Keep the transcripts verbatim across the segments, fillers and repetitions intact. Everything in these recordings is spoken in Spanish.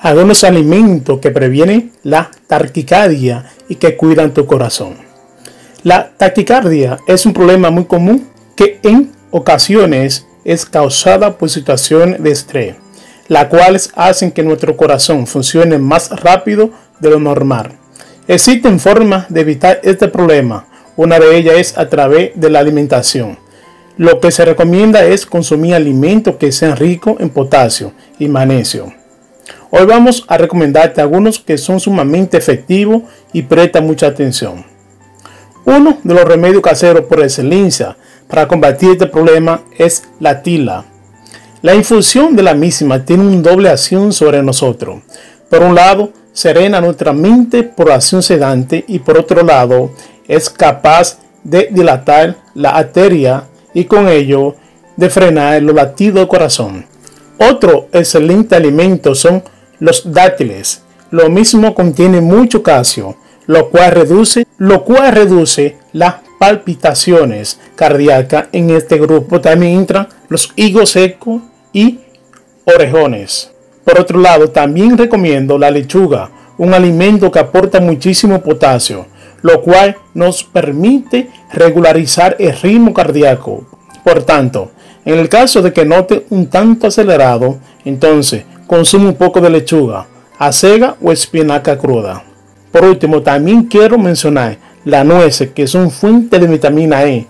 Algunos alimentos que previenen la taquicardia y que cuidan tu corazón. La taquicardia es un problema muy común que en ocasiones es causada por situaciones de estrés, las cuales hacen que nuestro corazón funcione más rápido de lo normal. Existen formas de evitar este problema. Una de ellas es a través de la alimentación. Lo que se recomienda es consumir alimentos que sean ricos en potasio y magnesio. Hoy vamos a recomendarte algunos que son sumamente efectivos y presta mucha atención. Uno de los remedios caseros por excelencia para combatir este problema es la tila. La infusión de la misma tiene una doble acción sobre nosotros. Por un lado, serena nuestra mente por acción sedante y por otro lado, es capaz de dilatar la arteria y con ello de frenar los latidos del corazón. Otro excelente alimento son los dátiles. Lo mismo contiene mucho calcio, lo cual reduce, lo cual reduce las palpitaciones cardíacas. En este grupo también entran los higos secos y orejones. Por otro lado, también recomiendo la lechuga, un alimento que aporta muchísimo potasio, lo cual nos permite regularizar el ritmo cardíaco. Por tanto, en el caso de que note un tanto acelerado, entonces consume un poco de lechuga, acelga o espinaca cruda. Por último, también quiero mencionar las nueces, que son fuente de vitamina E,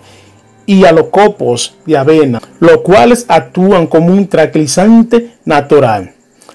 y a los copos de avena, los cuales actúan como un tranquilizante natural,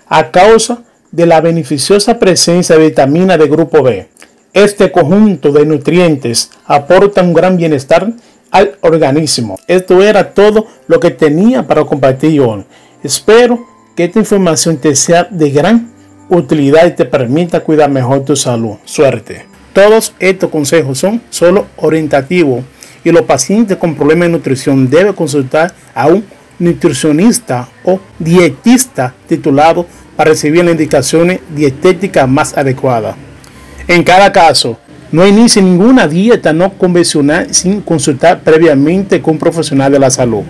a causa de la beneficiosa presencia de vitamina de grupo B. Este conjunto de nutrientes aporta un gran bienestar al organismo. Esto era todo lo que tenía para compartir hoy. Espero que esta información te sea de gran utilidad y te permita cuidar mejor tu salud. Suerte. Todos estos consejos son solo orientativos y los pacientes con problemas de nutrición deben consultar a un nutricionista o dietista titulado para recibir las indicaciones dietéticas más adecuadas. En cada caso, no inicie ninguna dieta no convencional sin consultar previamente con un profesional de la salud.